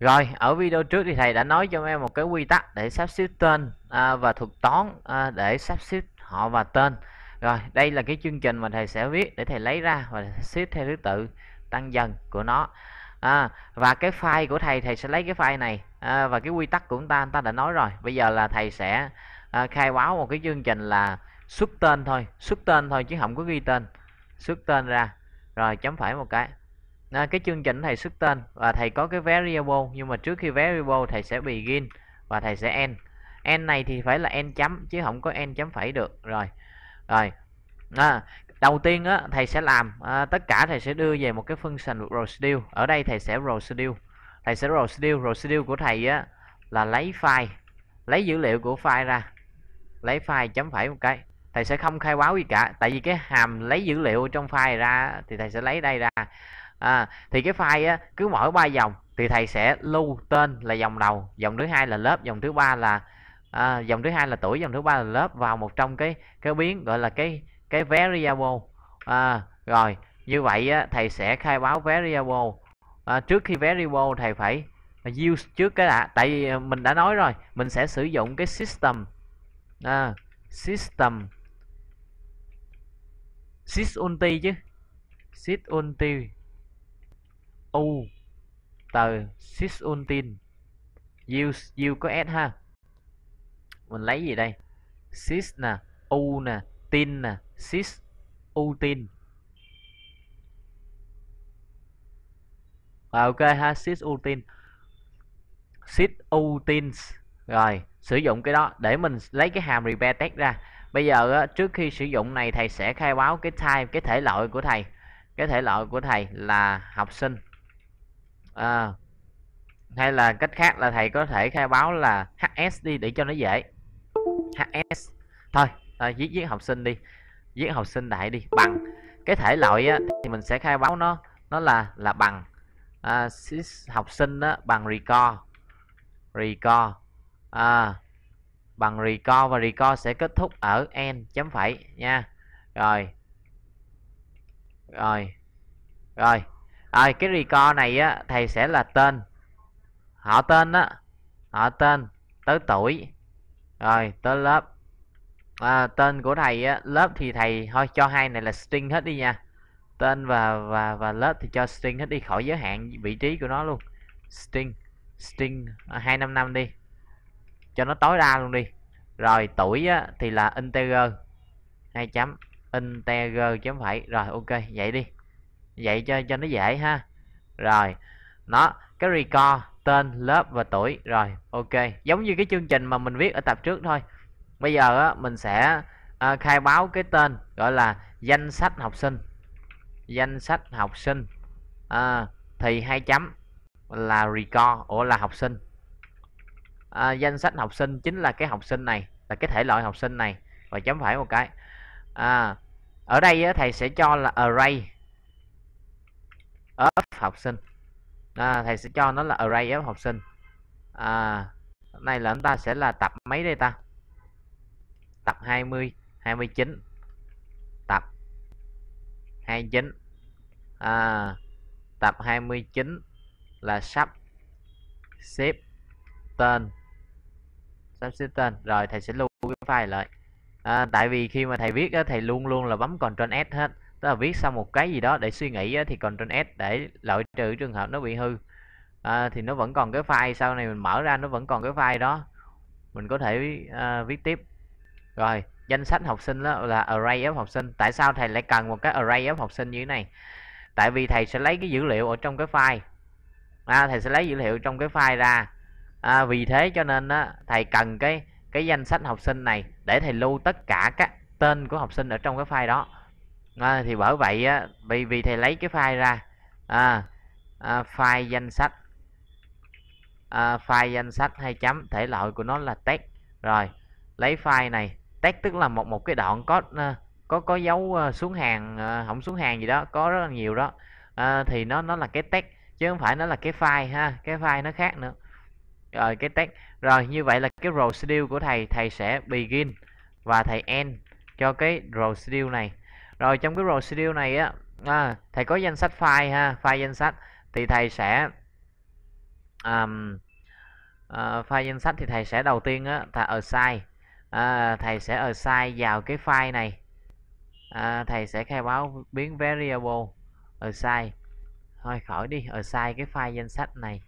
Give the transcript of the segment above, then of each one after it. Rồi, ở video trước thì thầy đã nói cho em một cái quy tắc để sắp xếp tên và thuật toán để sắp xếp họ và tên. Rồi, đây là cái chương trình mà thầy sẽ viết để thầy lấy ra và xếp theo thứ tự tăng dần của nó. Và cái file của thầy sẽ lấy cái file này, và cái quy tắc của ta đã nói rồi. Bây giờ là thầy sẽ khai báo một cái chương trình là xuất tên thôi chứ không có ghi tên. Xuất tên ra rồi chấm phẩy một cái. Cái chương trình thầy xuất tên và thầy có cái variable, nhưng mà trước khi variable thầy sẽ begin và thầy sẽ end. End này thì phải là end chấm chứ không có end chấm phẩy được. Rồi đầu tiên thầy sẽ làm tất cả thầy sẽ đưa về một cái function procedure. Ở đây thầy sẽ procedure của thầy là lấy file, lấy dữ liệu của file ra, lấy file chấm phẩy một cái. Thầy sẽ không khai báo gì cả, tại vì cái hàm lấy dữ liệu trong file ra thì thầy sẽ lấy đây ra. Thì cái file cứ mỗi 3 dòng thì thầy sẽ lưu tên là dòng đầu, dòng thứ hai là lớp, dòng thứ ba là tuổi, dòng thứ ba là lớp vào một trong cái biến gọi là cái variable. Rồi như vậy thầy sẽ khai báo variable. Trước khi variable thầy phải use trước cái đã, tại vì mình đã nói rồi, mình sẽ sử dụng cái sysUtils use có s ha. Mình lấy gì đây? Sys nè, u nè, tin nè, sysUtils. Ok ha, sysUtils. Rồi sử dụng cái đó để mình lấy cái hàm repairText ra. Bây giờ trước khi sử dụng này thầy sẽ khai báo cái type, cái thể loại của thầy. Cái thể loại của thầy là học sinh, hay là cách khác là thầy có thể khai báo là HS đi để cho nó dễ. HS thôi, viết học sinh đi, viết học sinh đại đi. Bằng cái thể loại thì mình sẽ khai báo nó là bằng học sinh bằng record. Bằng record, và record sẽ kết thúc ở end chấm phẩy nha. Rồi cái record này thầy sẽ là tên, họ tên tới tuổi rồi tới lớp. Tên của thầy lớp thì thầy thôi cho hai này là string hết đi nha. Tên và lớp thì cho string hết đi, khỏi giới hạn vị trí của nó luôn. String 255 đi cho nó tối đa luôn đi. Rồi tuổi thì là integer, 2 chấm integer chấm phẩy. Rồi ok, vậy đi, vậy cho nó dễ ha. Rồi nó cái record, tên, lớp và tuổi. Rồi ok, giống như cái chương trình mà mình viết ở tập trước thôi. Bây giờ mình sẽ khai báo cái tên gọi là danh sách học sinh. Thì 2 chấm là record, là học sinh. Danh sách học sinh chính là cái học sinh này, là cái thể loại học sinh này, và chấm phẩy một cái. Ở đây thầy sẽ cho là array of học sinh. Thầy sẽ cho nó là array of học sinh. Này là chúng ta sẽ là tập mấy đây ta? Tập 20, 29. Tập 29. Tập 29 là sắp xếp tên. Rồi thầy sẽ lưu cái file lại. Tại vì khi mà thầy viết thầy luôn luôn là bấm Ctrl S hết, tức là viết xong một cái gì đó để suy nghĩ thì Ctrl S để loại trừ trường hợp nó bị hư. Thì nó vẫn còn cái file, sau này mình mở ra nó vẫn còn cái file đó, mình có thể viết tiếp. Rồi danh sách học sinh đó là array of học sinh. Tại sao thầy lại cần một cái array of học sinh như thế này? Tại vì thầy sẽ lấy cái dữ liệu ở trong cái file, thầy sẽ lấy dữ liệu trong cái file ra. Vì thế cho nên thầy cần cái danh sách học sinh này để thầy lưu tất cả các tên của học sinh ở trong cái file đó. Thì bởi vậy vì thầy lấy cái file ra, file danh sách, hay chấm thể loại của nó là text. Rồi lấy file này, text tức là một cái đoạn có dấu xuống hàng, không xuống hàng gì đó, có rất là nhiều đó. Thì nó là cái text chứ không phải nó là cái file ha, cái file nó khác nữa. Rồi cái text. Rồi như vậy là cái procedure của thầy sẽ begin và thầy end cho cái procedure này. Rồi trong cái procedure này thầy có danh sách file ha, file danh sách thì thầy sẽ file danh sách thì thầy sẽ đầu tiên á, thầy sẽ assign vào cái file này. Thầy sẽ khai báo biến variable assign. Thôi khỏi đi, assign cái file danh sách này.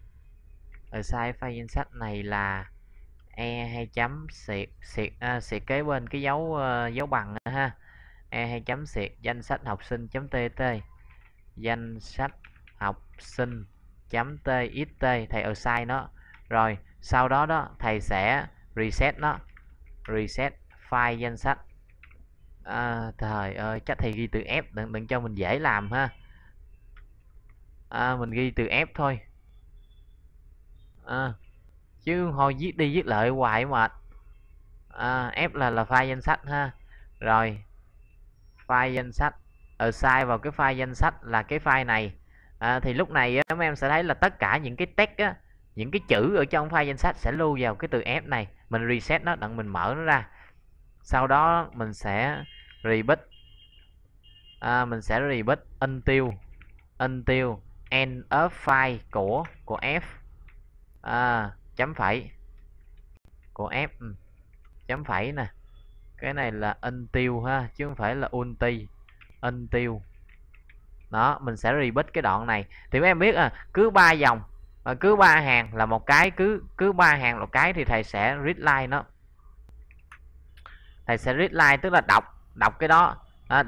Assign file danh sách này là e2.siệt kế bên cái dấu dấu bằng nữa, ha. e2.siệt danh sách học sinh.tt, danh sách học sinh.txt, thầy assign nó. Rồi sau đó đó thầy sẽ reset nó, reset file danh sách. Trời ơi, chắc thầy ghi từ F, đừng cho mình dễ làm ha. Mình ghi từ F thôi, chứ hồi viết đi viết lại hoài mệt. F là file danh sách ha. Rồi file danh sách, assign vào cái file danh sách là cái file này. Thì lúc này mấy em sẽ thấy là tất cả những cái text á, những cái chữ ở trong file danh sách sẽ lưu vào cái từ F này. Mình reset nó, đặng mình mở nó ra. Sau đó mình sẽ repeat, until end of file của F, chấm phẩy của F, chấm phẩy nè. Cái này là until ha, chứ không phải là until. Until đó, mình sẽ repeat cái đoạn này. Thì mấy em biết cứ 3 dòng, cứ 3 hàng là một cái, cứ 3 hàng một cái thì thầy sẽ readline nó. Thầy sẽ readline tức là đọc cái đó,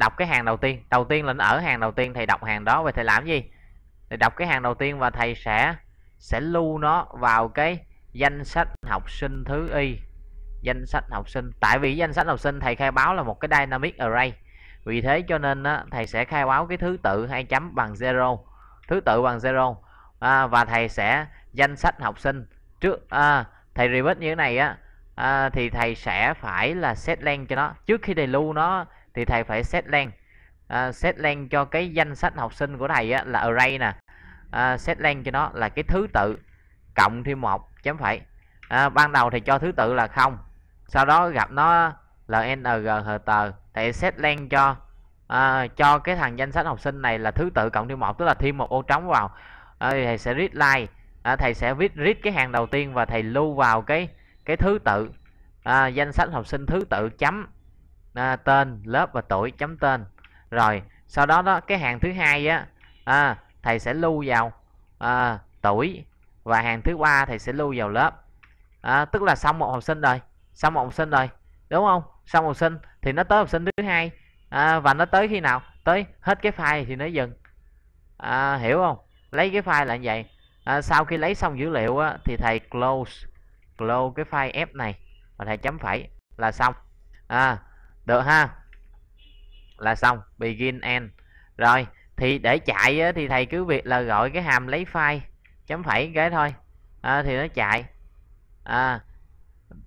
đọc cái hàng đầu tiên. Đầu tiên là nó ở hàng đầu tiên, thầy đọc hàng đó. Vậy thầy làm gì? Thầy đọc cái hàng đầu tiên và thầy sẽ lưu nó vào cái danh sách học sinh thứ Y. Danh sách học sinh, tại vì danh sách học sinh thầy khai báo là một cái dynamic array. Vì thế cho nên thầy sẽ khai báo cái thứ tự 2 chấm bằng 0, thứ tự bằng 0. Và thầy sẽ danh sách học sinh trước. Thầy repeat như thế này á, thì thầy sẽ phải là set length cho nó. Trước khi thầy lưu nó thì thầy phải set length, set length cho cái danh sách học sinh của thầy á, là array nè. Set length cho nó là cái thứ tự cộng thêm 1 chấm phẩy. Ban đầu thầy cho thứ tự là 0, sau đó gặp nó LNG, thầy set length cho cái thằng danh sách học sinh này là thứ tự cộng thêm 1, tức là thêm một ô trống vào. Thầy sẽ readline, thầy sẽ viết read cái hàng đầu tiên và thầy lưu vào cái thứ tự danh sách học sinh thứ tự chấm tên, lớp và tuổi chấm tên. Rồi sau đó đó cái hàng thứ hai á, thầy sẽ lưu vào tuổi, và hàng thứ ba thầy sẽ lưu vào lớp. Tức là xong một học sinh rồi, đúng không? Xong học sinh thì nó tới học sinh thứ hai, và nó tới khi nào? Tới hết cái file thì nó dừng. Hiểu không? Lấy cái file là như vậy. Sau khi lấy xong dữ liệu á, thì thầy close cái file F này và thầy chấm phẩy là xong. Được ha, là xong. Begin end. Rồi thì để chạy á, thì thầy cứ việc là gọi cái hàm lấy file chấm phẩy cái thôi, thì nó chạy.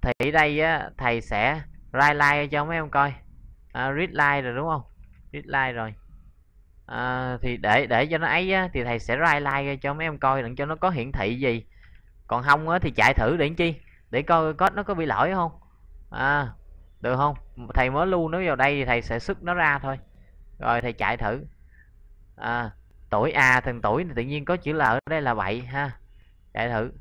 Thì đây á, thầy sẽ write line cho mấy em coi. Read line rồi đúng không? Read line rồi. Thì để cho nó ấy á, thì thầy sẽ write line cho mấy em coi đặng cho nó có hiển thị gì. Còn không á, thì chạy thử để chi, để coi code nó có bị lỗi không. Được không? Thầy mới lưu nó vào đây thì thầy sẽ xuất nó ra thôi. Rồi thầy chạy thử. Tuổi thằng tuổi tự nhiên có chữ L ở đây là bậy ha. Chạy thử.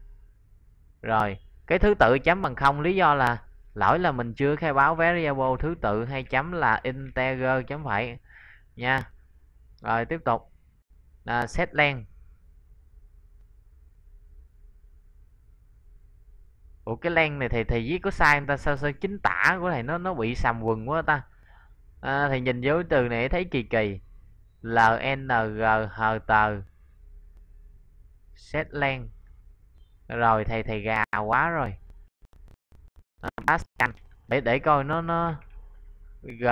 Rồi cái thứ tự chấm bằng 0, lý do là lỗi là mình chưa khai báo variable thứ tự 2 chấm là integer chấm phẩy nha. Rồi tiếp tục là set length. Ủa cái length này thì viết có sai người ta, sao chính tả của thầy nó bị sầm quần quá ta. Thì nhìn vô từ này thấy kỳ kỳ. LNG set length. Rồi thầy gà quá rồi. Pascal để coi nó g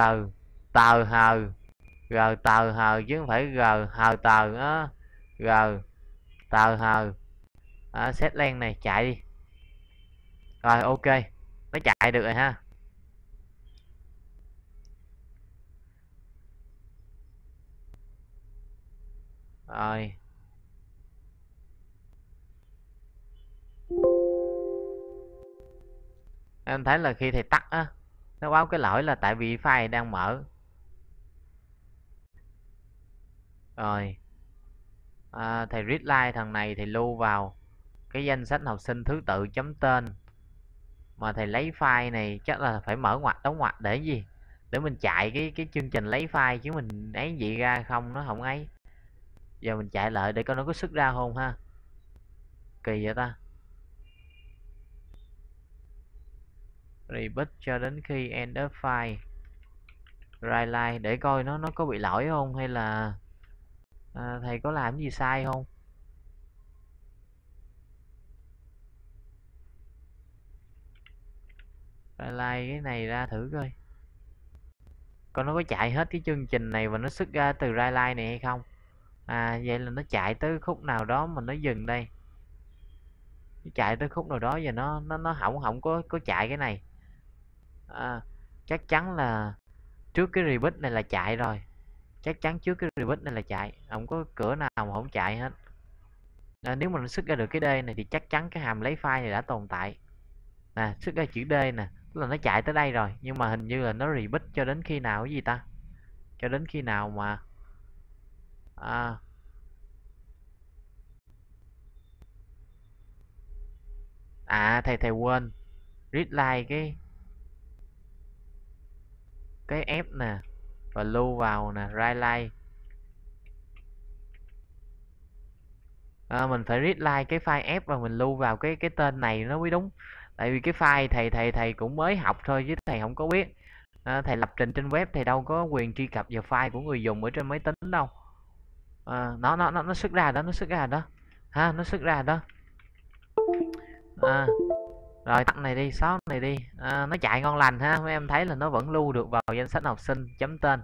tờ hờ chứ không phải g hờ tờ á, g tờ hờ. Set length này chạy đi. Rồi ok, nó chạy được rồi ha. Rồi em thấy là khi thầy tắt á, nó báo cái lỗi là tại vì file đang mở. Rồi thầy readline thằng này thì lưu vào cái danh sách học sinh thứ tự chấm tên. Mà thầy lấy file này chắc là phải mở ngoặc đóng ngoặc để gì? Để mình chạy cái chương trình lấy file, chứ mình ấy vậy ra không nó không ấy. Giờ mình chạy lại để coi nó có xuất ra không ha. Kỳ vậy ta. Reboot cho đến khi end up file. Right line để coi nó có bị lỗi không, hay là thầy có làm gì sai không. Right line cái này ra thử coi. Coi nó có chạy hết cái chương trình này và nó xuất ra từ right line này hay không. À vậy là nó chạy tới khúc nào đó mà nó dừng đây. Nó chạy tới khúc nào đó và nó không có chạy cái này. À, chắc chắn là trước cái reboot này là chạy rồi. Chắc chắn trước cái reboot này là chạy, không có cửa nào mà không chạy hết. À, nếu mà nó xuất ra được cái D này thì chắc chắn cái hàm lấy file này đã tồn tại. À, xuất ra chữ D nè, tức là nó chạy tới đây rồi, nhưng mà hình như là nó reboot cho đến khi nào cái gì ta? Cho đến khi nào mà thầy quên readline cái F nè và lưu vào nè readline. Mình phải readline cái file F và mình lưu vào cái tên này nó mới đúng. Tại vì cái file thầy cũng mới học thôi chứ thầy không có biết. Thầy lập trình trên web thầy đâu có quyền truy cập vào file của người dùng ở trên máy tính đâu. Nó xuất ra đó, nó xuất ra đó. Rồi tặng này đi, sáu này đi. Nó chạy ngon lành ha, mấy em thấy là nó vẫn lưu được vào danh sách học sinh chấm tên.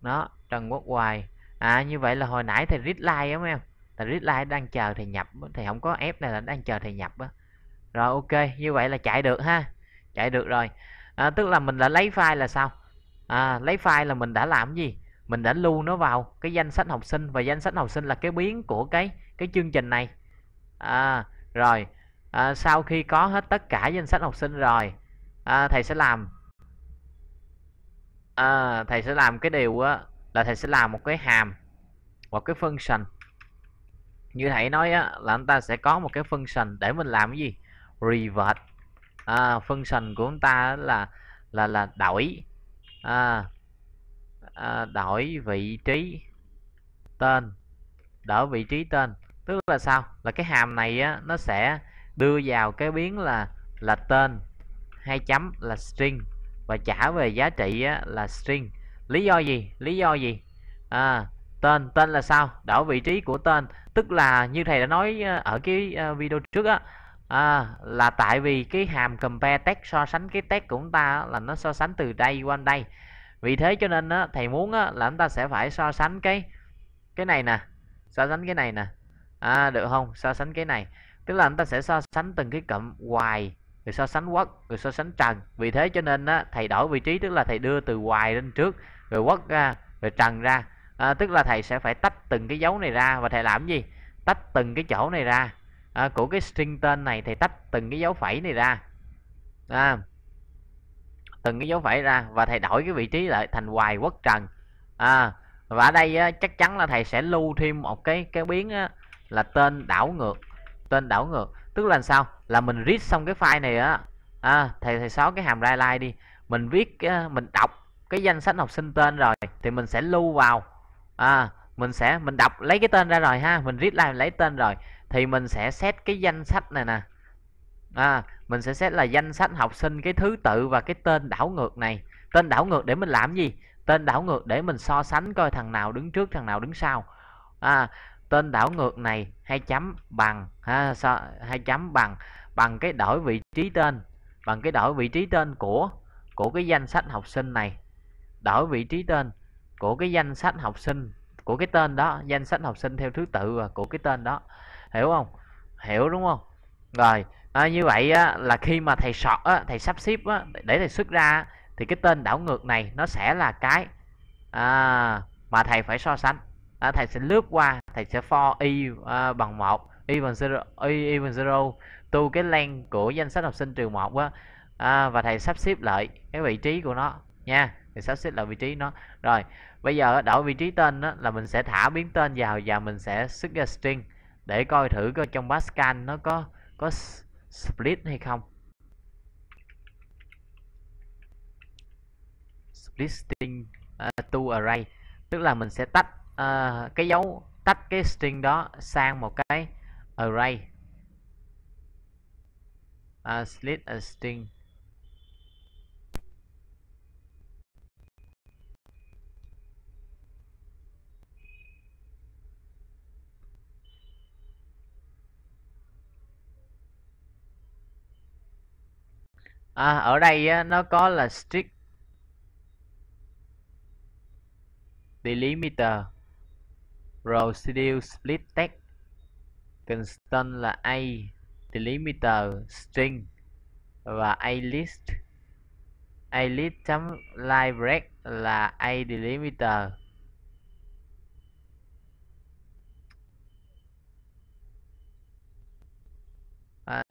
Đó, Trần Quốc Hoài. À như vậy là hồi nãy thầy readline á mấy em. Thầy readline đang chờ thầy nhập, thầy không có ép này là đang chờ thầy nhập á. Rồi ok, như vậy là chạy được ha. Chạy được rồi. Tức là mình đã lấy file là sao? Lấy file là mình đã làm gì? Mình đã lưu nó vào cái danh sách học sinh, và danh sách học sinh là cái biến của cái chương trình này. Rồi sau khi có hết tất cả danh sách học sinh rồi, thầy sẽ làm cái điều á, là thầy sẽ làm một cái hàm, một cái function. Như thầy nói á, là anh ta sẽ có một cái function để mình làm cái gì? Revert. Function của chúng ta là đổi đổi vị trí tên, đổi vị trí tên. Tức là sao? Là cái hàm này á, nó sẽ đưa vào cái biến là tên hai chấm là string, và trả về giá trị á, là string. Lý do gì? Tên là sao? Đổi vị trí của tên. Tức là như thầy đã nói ở cái video trước á, là tại vì cái hàm compareText so sánh cái text của chúng ta á, là nó so sánh từ đây qua đây. Vì thế cho nên á, thầy muốn á, là chúng ta sẽ phải so sánh cái này nè, so sánh cái này nè. Được không? So sánh cái này. Tức là chúng ta sẽ so sánh từng cái cụm Hoài, rồi so sánh Quốc, rồi so sánh Trần. Vì thế cho nên á, thầy đổi vị trí, tức là thầy đưa từ Hoài lên trước, rồi Quốc ra, rồi Trần ra. Tức là thầy sẽ phải tách từng cái dấu này ra, và thầy làm gì? Tách từng cái chỗ này ra. Của cái string tên này thầy tách từng cái dấu phẩy này ra. Từng cái dấu phẩy ra, và thầy đổi cái vị trí lại thành Hoài, Quốc, Trần. Và ở đây á, chắc chắn là thầy sẽ lưu thêm một cái biến á, là tên đảo ngược. Tức là sao? Là mình read xong cái file này á, thầy xóa cái hàm readline đi. Mình viết, mình đọc cái danh sách học sinh tên rồi thì mình sẽ lưu vào. Mình đọc lấy cái tên ra rồi ha, mình readline lấy tên rồi thì mình sẽ set cái danh sách này nè. Mình sẽ set là danh sách học sinh, cái thứ tự và cái tên đảo ngược này. Tên đảo ngược để mình làm gì? Tên đảo ngược để mình so sánh coi thằng nào đứng trước, thằng nào đứng sau. Tên đảo ngược này hai chấm bằng ha, hai chấm bằng cái đổi vị trí tên, bằng cái đổi vị trí tên của cái danh sách học sinh này. Đổi vị trí tên của cái danh sách học sinh, của cái tên đó, danh sách học sinh theo thứ tự của cái tên đó. Hiểu không? Hiểu đúng không? Rồi như vậy á, là khi mà thầy sort á, thầy sắp xếp á, để thầy xuất ra á, thì cái tên đảo ngược này nó sẽ là cái mà thầy phải so sánh. Thầy sẽ lướt qua, thầy sẽ for y bằng 1, y bằng 0, y bằng 0 to cái len của danh sách học sinh trừ 1 á, và thầy sắp xếp lại cái vị trí của nó nha. Thầy sắp xếp lại vị trí nó. Rồi bây giờ đổi vị trí tên á, là mình sẽ thả biến tên vào và mình sẽ xuất ra string. để coi thử coi trong Pascal nó có split hay không. Splitting to array, tức là mình sẽ tách cái dấu tách cái string đó sang một cái array. Split a string. Ở đây á, nó có là strict delimiter, procedure split text, constant là a delimiter string và a list chấm line break là a delimiter.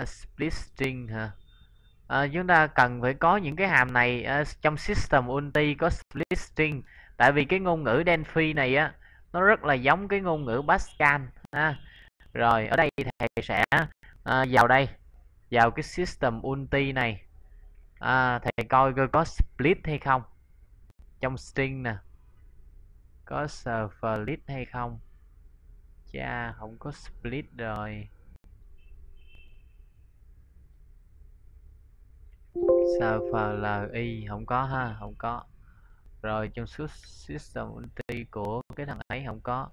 Split string hả? Chúng ta cần phải có những cái hàm này trong system unti có split string, tại vì cái ngôn ngữ Delphi này á nó rất là giống cái ngôn ngữ Pascal ha. Rồi ở đây thầy sẽ vào đây, vào cái system unti này, thầy coi có split hay không trong string nè, có split hay không. Chà, không có split rồi. SFLI không có ha, không có. Rồi trong suốt system unti của cái thằng ấy không có.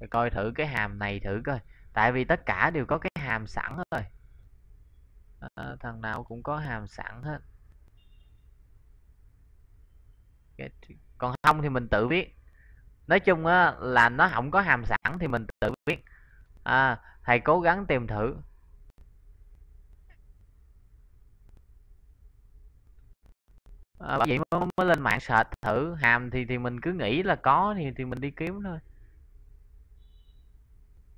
Rồi coi thử cái hàm này thử coi, tại vì tất cả đều có cái hàm sẵn hết rồi. Thằng nào cũng có hàm sẵn hết. Còn không thì mình tự viết. Nói chung á là nó không có hàm sẵn thì mình tự viết. Thầy cố gắng tìm thử. Bởi vậy mới lên mạng search thử hàm, thì mình cứ nghĩ là có thì mình đi kiếm thôi.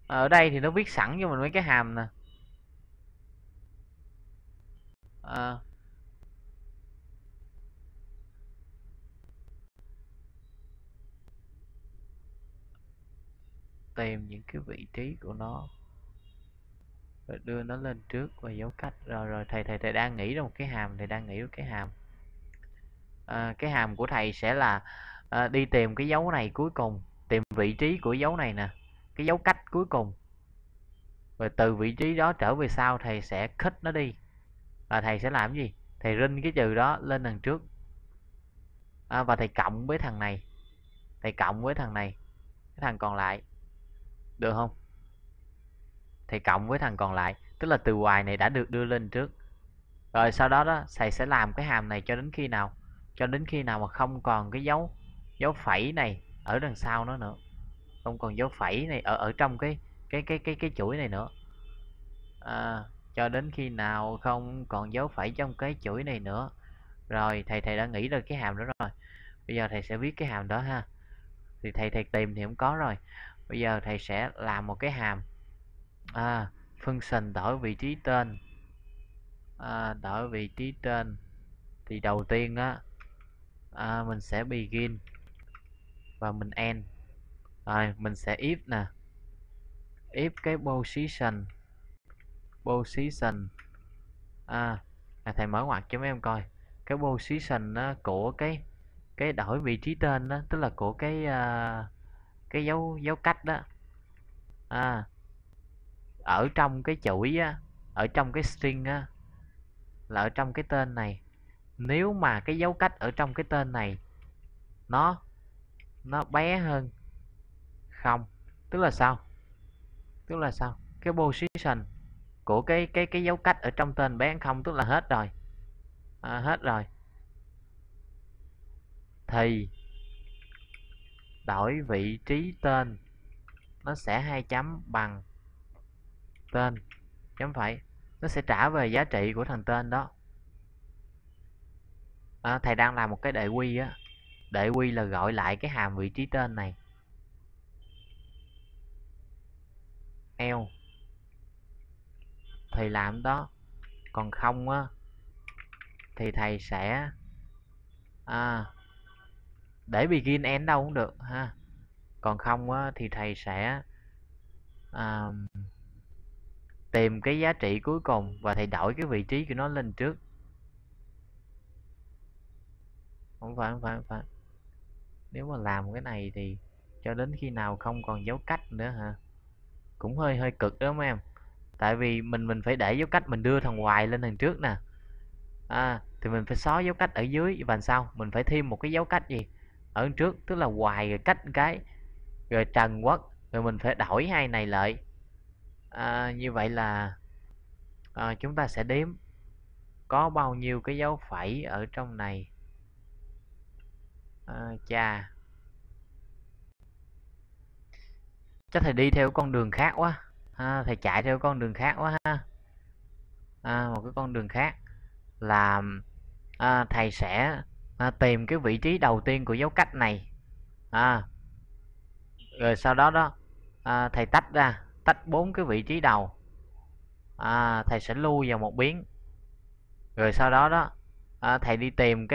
Ở đây thì nó viết sẵn cho mình mấy cái hàm nè. Tìm những cái vị trí của nó rồi đưa nó lên trước và dấu cách. Rồi thầy đang nghĩ ra một cái hàm, cái hàm của thầy sẽ là đi tìm cái dấu này cuối cùng, tìm vị trí của dấu này nè, cái dấu cách cuối cùng, rồi từ vị trí đó trở về sau thầy sẽ cut nó đi. Và thầy sẽ làm gì? Thầy rinh cái trừ đó lên đằng trước, và thầy cộng với thằng này, cái thằng còn lại được không? Thầy cộng với thằng còn lại, tức là từ ngoài này đã được đưa lên trước. Rồi sau đó đó thầy sẽ làm cái hàm này cho đến khi nào? Cho đến khi nào mà không còn cái dấu phẩy này ở đằng sau nó nữa, không còn dấu phẩy này ở trong cái chuỗi này nữa. Cho đến khi nào không còn dấu phẩy trong cái chuỗi này nữa. Rồi thầy đã nghĩ ra cái hàm đó rồi. Bây giờ thầy sẽ viết cái hàm đó ha. Thì thầy tìm thì không có rồi. Bây giờ thầy sẽ làm một cái hàm function đổi vị trí tên. Đổi vị trí tên thì đầu tiên á mình sẽ begin và mình end. Rồi mình sẽ if nè, if cái position thầy mở ngoặc cho mấy em coi cái position của cái đổi vị trí tên đó, tức là của cái dấu cách đó, ở trong cái chuỗi á, ở trong cái string á, là ở trong cái tên này. Nếu mà cái dấu cách ở trong cái tên này nó bé hơn không, tức là sao? Cái position của cái dấu cách ở trong tên bé hơn không, tức là hết rồi. Hết rồi thì đổi vị trí tên nó sẽ 2 chấm bằng tên chấm phẩy, nó sẽ trả về giá trị của thằng tên đó. Thầy đang làm một cái đệ quy á, đệ quy là gọi lại cái hàm vị trí tên này, eo thầy làm đó. Còn không á thì thầy sẽ để begin end đâu cũng được ha. Còn không á, thì thầy sẽ tìm cái giá trị cuối cùng và thầy đổi cái vị trí của nó lên trước. Không phải. Nếu mà làm cái này thì cho đến khi nào không còn dấu cách nữa hả? Cũng hơi cực đó mấy em. Tại vì mình phải để dấu cách, mình đưa thằng Hoài lên thằng trước nè. Thì mình phải xóa dấu cách ở dưới và sau mình phải thêm một cái dấu cách gì ở trước, tức là Hoài rồi cách cái rồi Trần Quốc, rồi mình phải đổi hai này lại. Như vậy là chúng ta sẽ đếm có bao nhiêu cái dấu phẩy ở trong này. Chắc thầy đi theo con đường khác quá ha, thầy chạy theo con đường khác quá ha. Một cái con đường khác là thầy sẽ tìm cái vị trí đầu tiên của dấu cách này, rồi sau đó thầy tách ra, tách 4 cái vị trí đầu, thầy sẽ lui vào một biến, rồi sau đó thầy đi tìm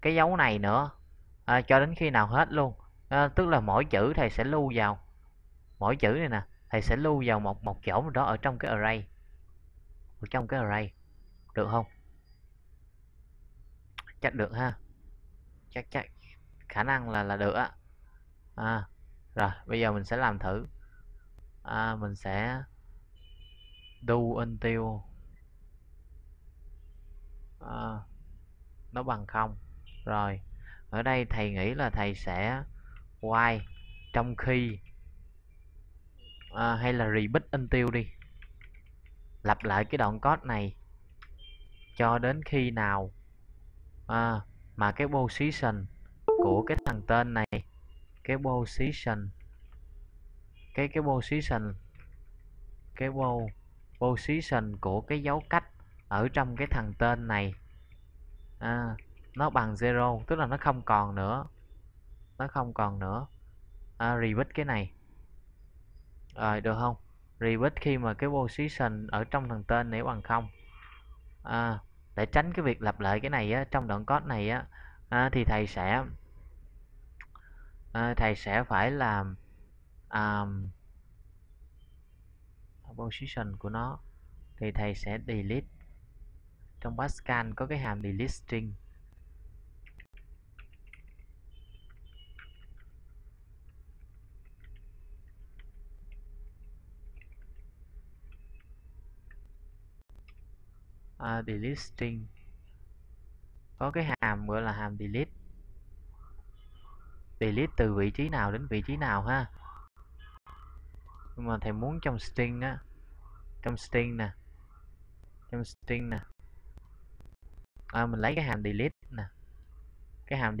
cái dấu này nữa, cho đến khi nào hết luôn. Tức là mỗi chữ thầy sẽ lưu vào, mỗi chữ này nè thầy sẽ lưu vào một chỗ nào đó ở trong cái array, được không? Chắc được ha, chắc khả năng là được á. Rồi bây giờ mình sẽ làm thử. Mình sẽ do until nó bằng 0. Rồi ở đây thầy nghĩ là thầy sẽ while trong khi, hay là repeat until đi, lặp lại cái đoạn code này cho đến khi nào mà cái position của cái thằng tên này, cái position của cái dấu cách ở trong cái thằng tên này nó bằng 0, tức là nó không còn nữa, repeat cái này rồi, được không? Repeat khi mà cái position ở trong thằng tên này bằng 0. Để tránh cái việc lặp lại cái này á, trong đoạn code này á, thì thầy sẽ phải làm position của nó, thì thầy sẽ delete. Trong Pascal có cái hàm delete string. Delete string có cái hàm gọi là hàm delete, từ vị trí nào đến vị trí nào ha. Nhưng mà thầy muốn trong string á, trong string nè mình lấy cái hàm delete nè, hàm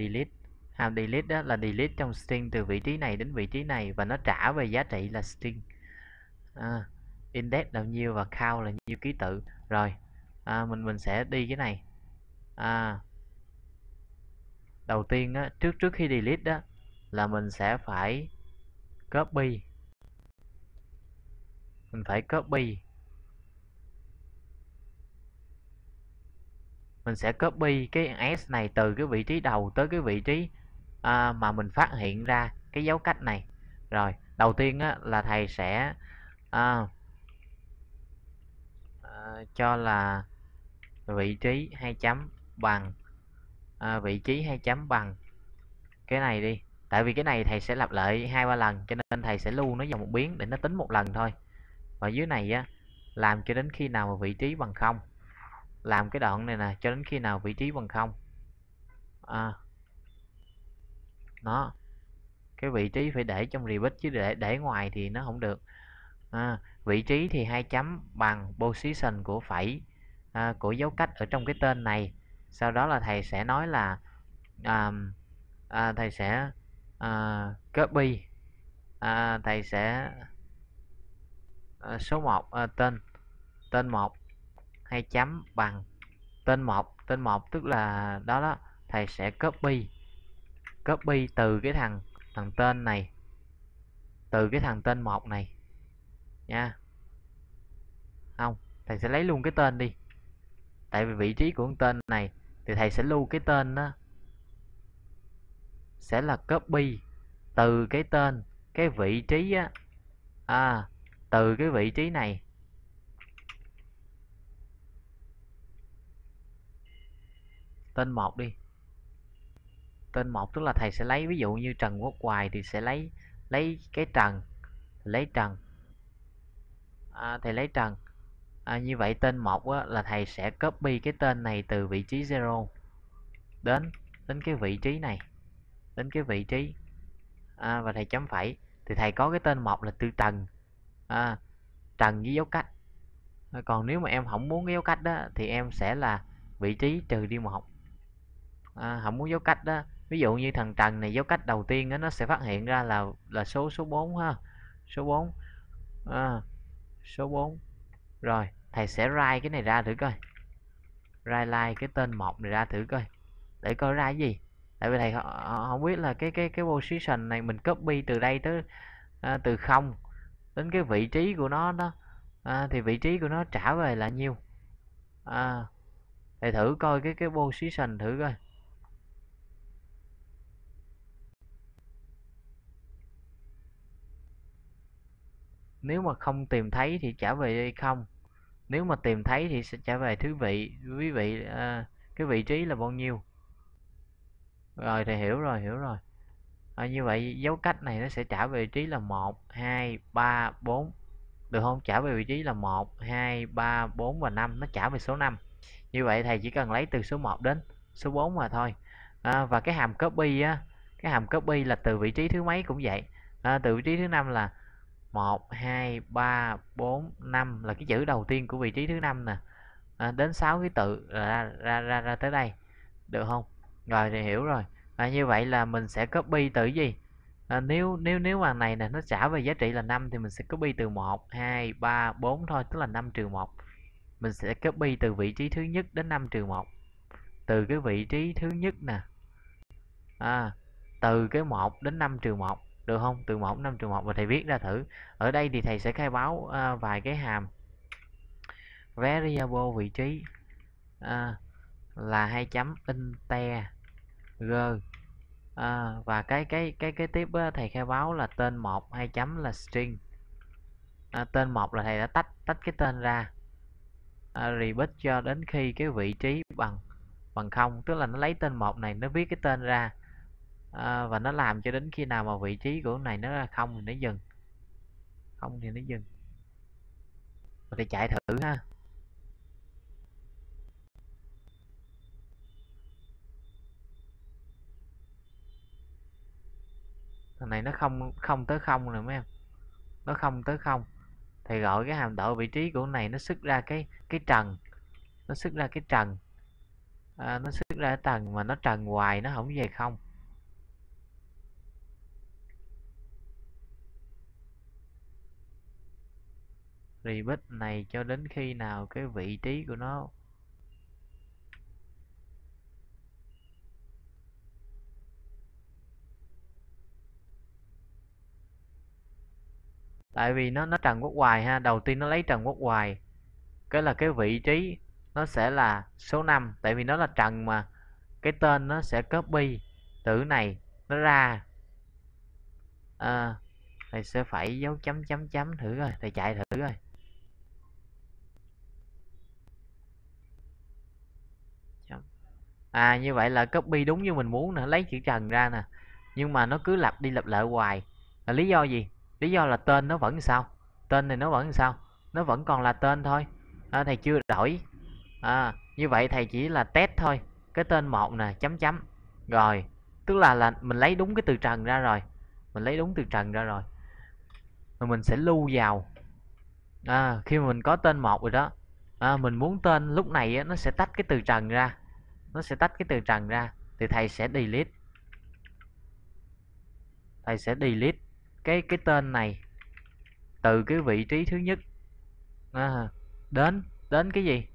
delete đó là delete trong string từ vị trí này đến vị trí này, và nó trả về giá trị là string, index là nhiêu và count là nhiêu ký tự. Rồi mình sẽ đi cái này. Đầu tiên á, trước khi delete đó là mình sẽ phải copy, mình sẽ copy cái s này từ cái vị trí đầu tới cái vị trí mà mình phát hiện ra cái dấu cách này. Rồi đầu tiên á, là thầy sẽ cho là vị trí 2 chấm bằng cái này đi, tại vì cái này thầy sẽ lặp lại 2-3 lần, cho nên thầy sẽ lưu nó vào một biến để nó tính một lần thôi. Và dưới này á, làm cho đến khi nào mà vị trí bằng 0, làm cái đoạn này nè cho đến khi nào vị trí bằng 0. Nó cái vị trí phải để trong repeat, chứ để ngoài thì nó không được. Vị trí thì 2 chấm bằng position của phẩy, của dấu cách ở trong cái tên này. Sau đó là thầy sẽ nói là thầy sẽ copy, thầy sẽ số 1, tên 1 2 chấm bằng tên 1, tức là đó thầy sẽ copy từ cái thằng tên này, từ cái thằng tên 1 này nha. Không, thầy sẽ lấy luôn cái tên đi, tại vì vị trí của con tên này thì thầy sẽ lưu cái tên đó, sẽ là copy từ cái tên cái vị trí á, từ cái vị trí này tên một đi, tên một tức là thầy sẽ lấy ví dụ như Trần Quốc Hoài thì sẽ lấy cái Trần, thầy lấy Trần. Như vậy tên một là thầy sẽ copy cái tên này từ vị trí 0 đến cái vị trí này, đến cái vị trí và thầy chấm phẩy thì thầy có cái tên một là từ Trần, Trần với dấu cách. Còn nếu mà em không muốn cái dấu cách đó thì em sẽ là vị trí trừ đi 1. Không muốn dấu cách đó, ví dụ như thằng Trần này dấu cách đầu tiên đó, nó sẽ phát hiện ra là số 4 ha, số 4. Rồi thầy sẽ write cái này ra thử coi, write cái tên một này ra thử coi để coi ra cái gì, tại vì thầy không biết là cái position này mình copy từ đây tới từ 0 đến cái vị trí của nó đó, thì vị trí của nó trả về là nhiêu. Thầy thử coi cái position thử coi. Nếu mà không tìm thấy thì trả về 0. Nếu mà tìm thấy thì sẽ trả về thứ vị, quý vị cái vị trí là bao nhiêu. Rồi thầy hiểu rồi. Như vậy dấu cách này nó sẽ trả về vị trí là 1, 2, 3, 4. Được không? Trả về vị trí là 1, 2, 3, 4 và 5. Nó trả về số 5. Như vậy thầy chỉ cần lấy từ số 1 đến số 4 mà thôi. Và cái hàm copy á, cái hàm copy là từ vị trí thứ mấy cũng vậy. Từ vị trí thứ 5 là 1, 2, 3, 4, 5 là cái chữ đầu tiên của vị trí thứ 5 nè. Đến 6 ký tự ra tới đây. Được không? Rồi thì hiểu rồi. Như vậy là mình sẽ copy từ gì? Nếu mà này nè nó trả về giá trị là 5 thì mình sẽ copy từ 1, 2, 3, 4 thôi, tức là 5-1. Mình sẽ copy từ vị trí thứ nhất đến 5-1. Từ cái vị trí thứ nhất nè. Từ cái 1 đến 5-1. Được không? Từ 1 đến 5-1 và thầy viết ra thử. Ở đây thì thầy sẽ khai báo vài cái hàm. Variable vị trí là 2. Integer. Và cái tiếp thầy khai báo là tên 1 2. Là string. Tên 1 là thầy đã tách cái tên ra. Repeat cho đến khi cái vị trí bằng 0, tức là nó lấy tên 1 này nó viết cái tên ra. Và nó làm cho đến khi nào mà vị trí của này nó là 0 thì nó dừng. Và thầy chạy thử ha. Thằng này nó không tới 0 rồi mấy em. Nó không tới 0. Thầy gọi cái hàm đổi vị trí của này, nó xuất ra cái Trần. Nó xuất ra cái Trần mà nó Trần hoài, nó không về 0. Repeat này cho đến khi nào cái vị trí của nó tại vì nó Trần Quốc Hoài ha, đầu tiên nó lấy Trần Quốc Hoài, cái là cái vị trí nó sẽ là số 5, tại vì nó là Trần mà, cái tên nó sẽ copy từ này nó ra. Thầy sẽ phải dấu chấm thử rồi, thầy chạy thử rồi. Như vậy là copy đúng như mình muốn nè, lấy chữ Trần ra nè, nhưng mà nó cứ lặp đi lặp lại hoài là lý do gì? Lý do là tên nó vẫn sao? Tên này nó vẫn sao? Nó vẫn còn là tên thôi. Thầy chưa đổi. Như vậy thầy chỉ là test thôi. Cái tên 1 nè, ... Rồi, tức là mình lấy đúng cái từ Trần ra rồi. Rồi mình sẽ lưu vào. Khi mà mình có tên 1 rồi đó, mình muốn tên lúc này á, nó sẽ tách cái từ Trần ra. Thì thầy sẽ delete. Cái tên này từ cái vị trí thứ nhất đến cái gì?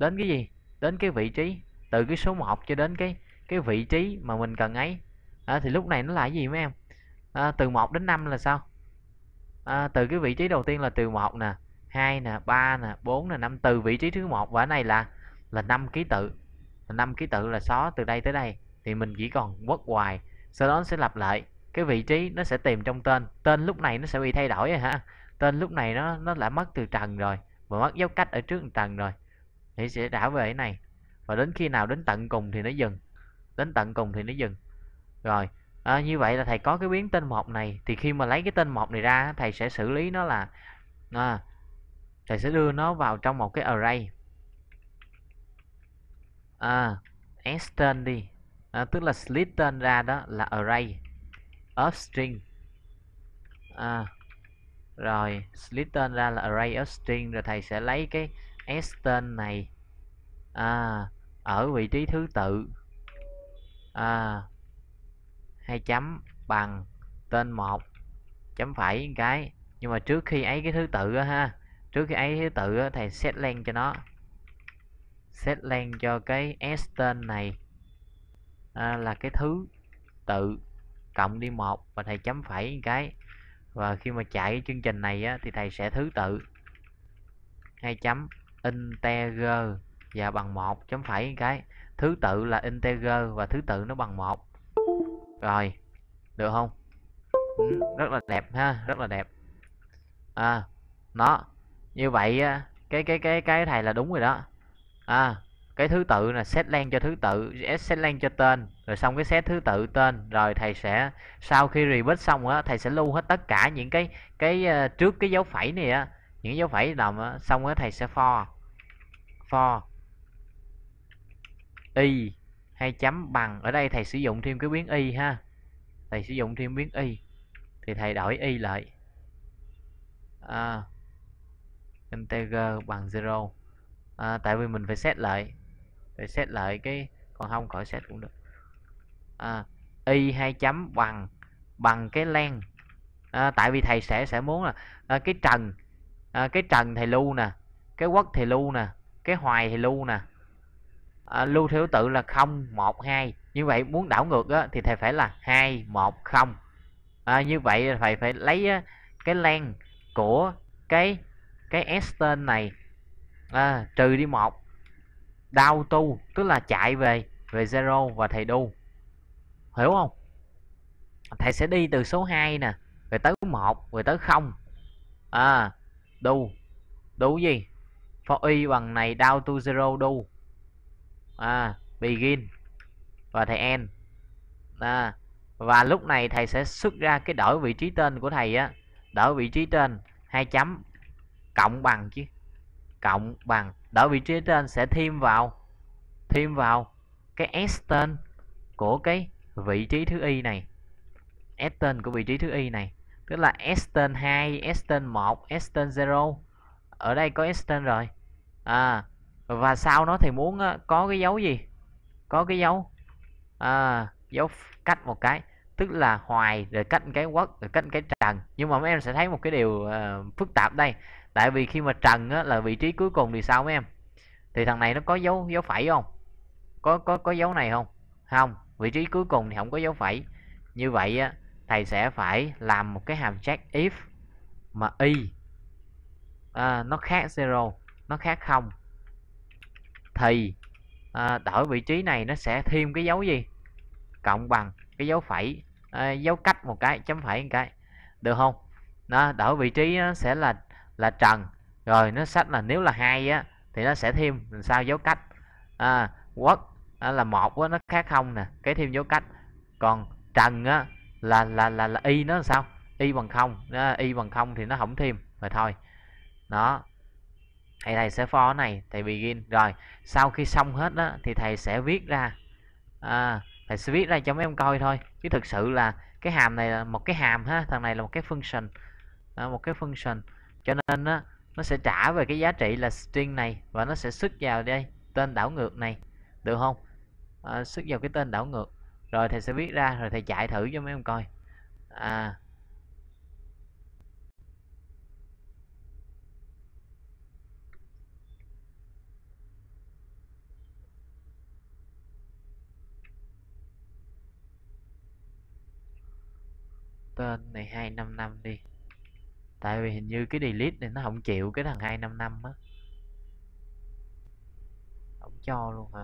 Đến cái gì? Đến cái vị trí từ cái số 1 cho đến cái vị trí mà mình cần ấy. Thì lúc này nó là cái gì mấy em? Từ 1 đến 5 là sao? Từ cái vị trí đầu tiên là từ 1 nè, 2 nè, 3 nè, 4 nè, 5, từ vị trí thứ 1 và ở này là 5 ký tự. Là 5 ký tự là xóa từ đây tới đây. Thì mình chỉ còn Quốc Hoài Sau đó nó sẽ lặp lại cái vị trí, nó sẽ tìm trong tên. Tên lúc này nó sẽ bị thay đổi rồi hả? Tên lúc này nó đã mất từ Trần rồi, và mất dấu cách ở trước Trần rồi, thì sẽ đảo về cái này. Và đến khi nào đến tận cùng thì nó dừng. Đến tận cùng thì nó dừng. Rồi như vậy là thầy có cái biến tên một này. Thì khi mà lấy cái tên một này ra, thầy sẽ xử lý nó là thầy sẽ đưa nó vào trong một cái array s tên đi, tức là split tên ra, đó là array of string. Rồi split tên ra là array of string. Rồi thầy sẽ lấy cái s tên này ở vị trí thứ tự hai chấm bằng tên một chấm phẩy cái. Nhưng mà trước khi ấy cái thứ tự đó, ha, trước khi ấy thứ tự đó, thầy set len cho nó, set len cho cái s tên này là cái thứ tự cộng đi một, và thầy chấm phẩy cái. Và khi mà chạy chương trình này á, thì thầy sẽ thứ tự hai chấm integer và bằng một chấm phẩy cái. Thứ tự là integer và thứ tự nó bằng một. Rồi, được không? Rất là đẹp ha, rất là đẹp. Nó như vậy cái thầy là đúng rồi đó. Cái thứ tự là set len cho thứ tự, set len cho tên, rồi xong cái set thứ tự tên. Rồi thầy sẽ sau khi repeat xong á, thầy sẽ lưu hết tất cả những cái trước cái dấu phẩy này á, những dấu phẩy nằm á, xong á thầy sẽ for y hay chấm bằng. Ở đây thầy sử dụng thêm cái biến y ha, thầy sử dụng thêm biến y thì thầy đổi y lại integer bằng 0, tại vì mình phải set lại, phải set lại cái, còn không khỏi set cũng được. Y hay chấm bằng cái len, tại vì thầy sẽ muốn là cái Trần, cái Trần thầy lưu nè, cái Quốc thầy lưu nè, cái Hoài thầy lưu nè, lưu theo tự là 0 1 2. Như vậy muốn đảo ngược á, thì thầy phải là 2 1 0. Như vậy thầy phải lấy cái len của cái s tên này trừ đi một, down to tức là chạy về 0, và thầy đu, hiểu không? Thầy sẽ đi từ số 2 nè, rồi tới 1, rồi tới 0. Đu gì? For y bằng này, down to 0 đu, begin và thầy end. Và lúc này thầy sẽ xuất ra cái đổi vị trí tên của thầy á, đổi vị trí tên hai chấm cộng bằng, chứ cộng bằng đổi vị trí tên sẽ thêm vào cái s tên của cái vị trí thứ y này, s tên của vị trí thứ y này, tức là s tên 2, s tên 1, s tên 0. Ở đây có s tên rồi. Và sau đó thì muốn có cái dấu gì? Có cái dấu dấu cách một cái, tức là Hoài, rồi cách cái Quốc, rồi cách cái Trần. Nhưng mà mấy em sẽ thấy một cái điều phức tạp đây, tại vì khi mà Trần á, là vị trí cuối cùng thì sao mấy em? Thì thằng này nó có dấu phẩy không? Có dấu này không? Không, vị trí cuối cùng thì không có dấu phẩy. Như vậy á, thầy sẽ phải làm một cái hàm check if mà y nó khác 0, nó khác 0, thì đổi vị trí này nó sẽ thêm cái dấu gì? Cộng bằng cái dấu phẩy, dấu cách một cái, chấm phẩy một cái, được không? Nó đổi vị trí nó sẽ là Trần, rồi nó sách là nếu là 2 á thì nó sẽ thêm làm sao dấu cách. Quốc là 1 á, nó khác 0 nè, cái thêm dấu cách. Còn Trần á là y nó làm sao? Y bằng 0, y bằng 0 thì nó không thêm rồi thôi. Đó. Thầy sẽ for này, thầy begin. Rồi sau khi xong hết đó thì thầy sẽ viết ra, thầy sẽ viết ra cho mấy em coi thôi, chứ thực sự là cái hàm này là một cái hàm ha, thằng này là một cái function, một cái function, cho nên đó, nó sẽ trả về cái giá trị là string này, và nó sẽ xuất vào đây tên đảo ngược này, được không? Xuất vào cái tên đảo ngược, rồi thầy sẽ viết ra, rồi thầy chạy thử cho mấy em coi. Tên này 255 đi, tại vì hình như cái delete này nó không chịu cái thằng 255 á, không cho luôn hả?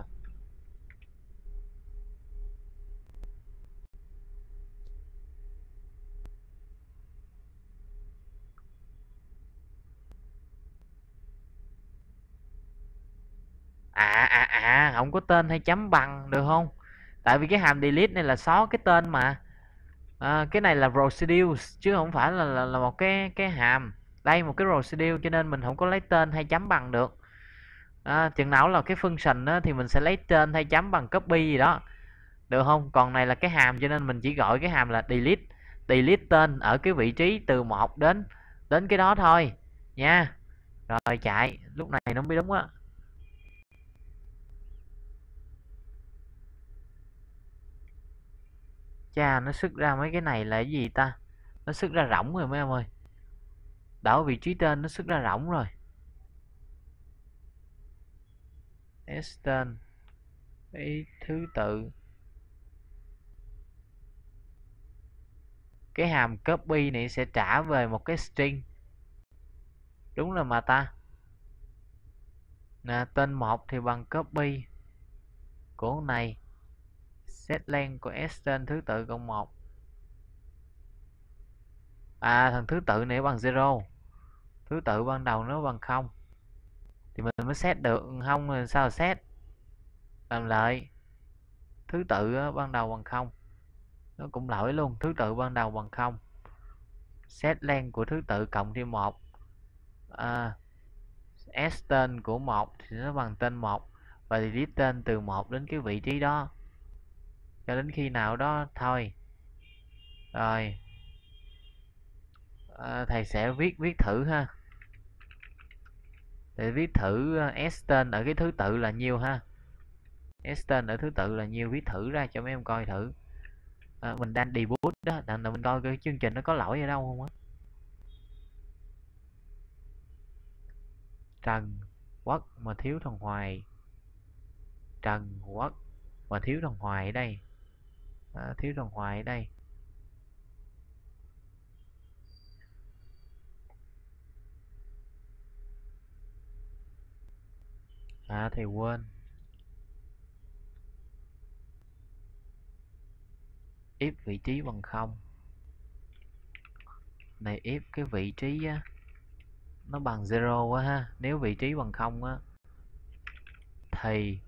không có tên hay chấm bằng được không? Tại vì cái hàm delete này là xóa cái tên mà. Cái này là procedures chứ không phải là một cái hàm. Đây một cái procedure cho nên mình không có lấy tên hay chấm bằng được. Chừng nào là cái function đó, thì mình sẽ lấy tên hay chấm bằng copy gì đó. Được không? Còn này là cái hàm cho nên mình chỉ gọi cái hàm là delete. Delete tên ở cái vị trí từ 1 đến cái đó thôi nha. Rồi chạy, lúc này nó mới đúng á. Chà, nó xuất ra mấy cái này là cái gì ta? Nó xuất ra rỗng rồi mấy em ơi. Đảo vị trí tên nó xuất ra rỗng rồi. S tên ý thứ tự. Cái hàm copy này sẽ trả về một cái string. Đúng rồi mà ta. Nè, tên 1 thì bằng copy của này. Set length của S trên thứ tự cộng 1. À, thằng thứ tự này bằng 0. Thứ tự ban đầu nó bằng 0. Thì mình mới set được, không thì sao set. Làm lại. Thứ tự ban đầu bằng 0. Nó cũng lỗi luôn, thứ tự ban đầu bằng 0. Set length của thứ tự cộng thêm 1. S tên của 1 thì nó bằng tên 1 và delete tên từ 1 đến cái vị trí đó. Cho đến khi nào đó thôi. Rồi thầy sẽ viết thử ha. Để viết thử S tên ở cái thứ tự là nhiêu ha. S tên ở thứ tự là nhiêu, viết thử ra cho mấy em coi thử. Mình đang debug đó, là mình coi cái chương trình nó có lỗi ở đâu không á. Trần Quốc mà thiếu thằng Hoài. Trần Quốc mà thiếu thằng Hoài ở đây. Thiếu thằng Hoài ở đây. À thì quên. If vị trí bằng 0. Này if cái vị trí á, nó bằng 0 quá ha. Nếu vị trí bằng 0 á thì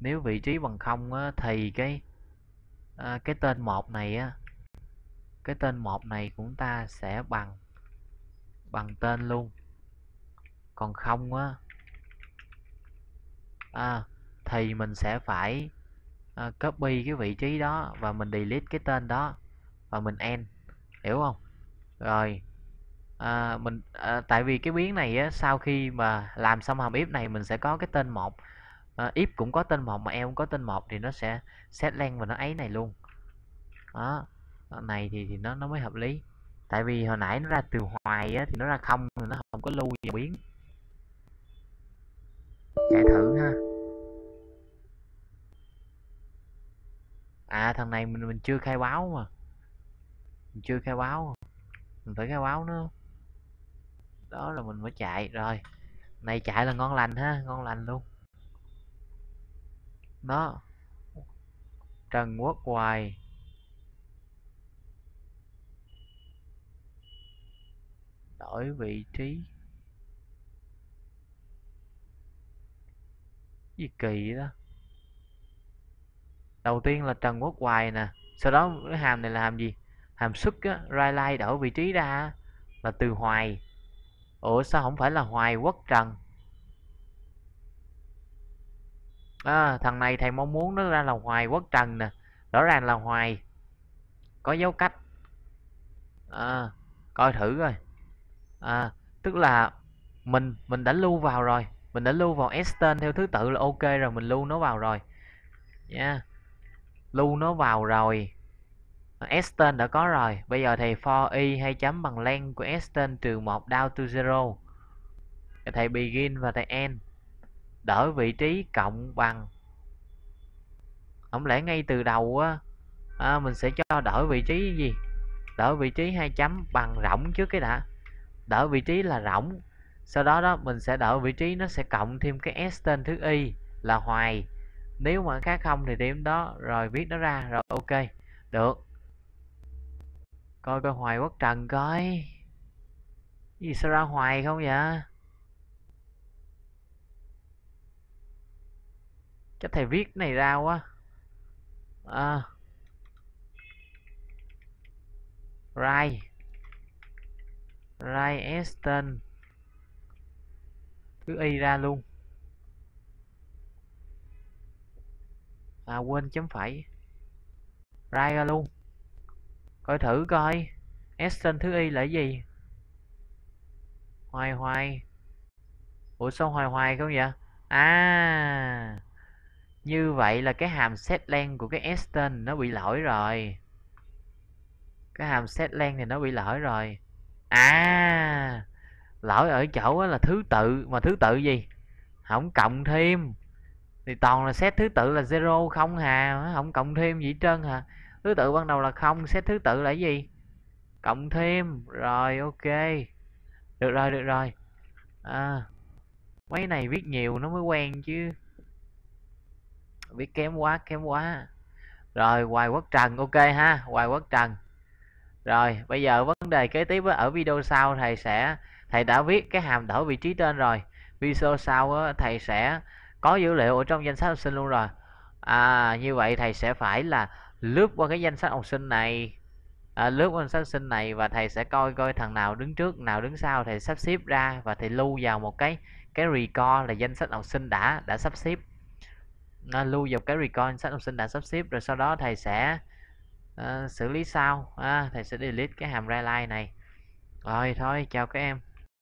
nếu vị trí bằng 0 á thì cái tên 1 này á, cái tên 1 này của chúng ta sẽ bằng tên luôn. Còn 0 á thì mình sẽ phải copy cái vị trí đó và mình delete cái tên đó và mình end, hiểu không? Rồi tại vì cái biến này á, sau khi mà làm xong hàm if này mình sẽ có cái tên 1. If cũng có tên 1 mà em cũng có tên 1 thì nó sẽ set length và nó ấy này luôn đó. Này thì nó mới hợp lý. Tại vì hồi nãy nó ra từ Hoài á, thì nó ra 0, nó không có lưu vào biến. Chạy thử ha. À thằng này mình chưa khai báo mà. Mình chưa khai báo. Mình phải khai báo nữa. Đó là mình mới chạy rồi. Này chạy là ngon lành ha, ngon lành luôn. Đó. Trần Quốc Hoài. Đổi vị trí. Gì kỳ đó. Đầu tiên là Trần Quốc Hoài nè. Sau đó cái hàm này là hàm gì? Hàm xuất á, right đổi vị trí ra là từ Hoài. Ủa sao không phải là Hoài Quốc Trần? Thằng này thầy mong muốn nó ra là Hoài Quốc Trần nè. Rõ ràng là Hoài. Có dấu cách. Coi thử coi. Tức là mình đã lưu vào rồi. Mình đã lưu vào S tên theo thứ tự là ok rồi. Mình lưu nó vào rồi nha. Lưu nó vào rồi. S tên đã có rồi. Bây giờ thầy for y hay chấm bằng length của S tên trừ 1 down to 0. Thầy begin và thầy end. Đổi vị trí cộng bằng. Không lẽ ngay từ đầu á, mình sẽ cho đổi vị trí gì? Đổi vị trí hay chấm bằng rỗng trước cái đã. Đổi vị trí là rỗng. Sau đó đó mình sẽ đổi vị trí, nó sẽ cộng thêm cái S tên thứ y là Hoài. Nếu mà khác không thì điểm đó. Rồi viết nó ra. Rồi ok. Được. Coi coi Hoài Quốc Trần coi. Gì sao ra Hoài không vậy? Chắc thầy viết cái này ra quá. À. Rai. Rai Esten. Cứ y ra luôn. À quên chấm phẩy. Rai ra luôn. Coi thử coi Esten thứ y là gì. Hoài Hoài. Ủa sao Hoài Hoài không vậy? À, như vậy là cái hàm setLength của cái Esten nó bị lỗi rồi. Cái hàm setLength này nó bị lỗi rồi. À, lỗi ở chỗ là thứ tự. Mà thứ tự gì? Không cộng thêm. Thì toàn là set thứ tự là 0 không hà. Không cộng thêm gì hết trơn hả? Thứ tự ban đầu là không, set thứ tự là gì? Cộng thêm. Rồi ok. Được rồi, được rồi. À, mấy này viết nhiều nó mới quen chứ. Viết kém quá, kém quá. Rồi Hoài Quốc Trần, ok ha. Hoài Quốc Trần. Rồi bây giờ vấn đề kế tiếp á, ở video sau thầy đã viết cái hàm đổi vị trí tên rồi. Video sau á, thầy sẽ có dữ liệu ở trong danh sách học sinh luôn rồi. À, như vậy thầy sẽ phải là lướt qua cái danh sách học sinh này, lướt qua danh sách học sinh này và thầy sẽ coi coi thằng nào đứng trước, nào đứng sau, thầy sắp xếp ra và thầy lưu vào một cái record là danh sách học sinh đã sắp xếp. Lưu vào cái record danh sách học sinh đã sắp xếp rồi sau đó thầy sẽ xử lý sau. Thầy sẽ delete cái hàm rely này. Rồi thôi chào các em.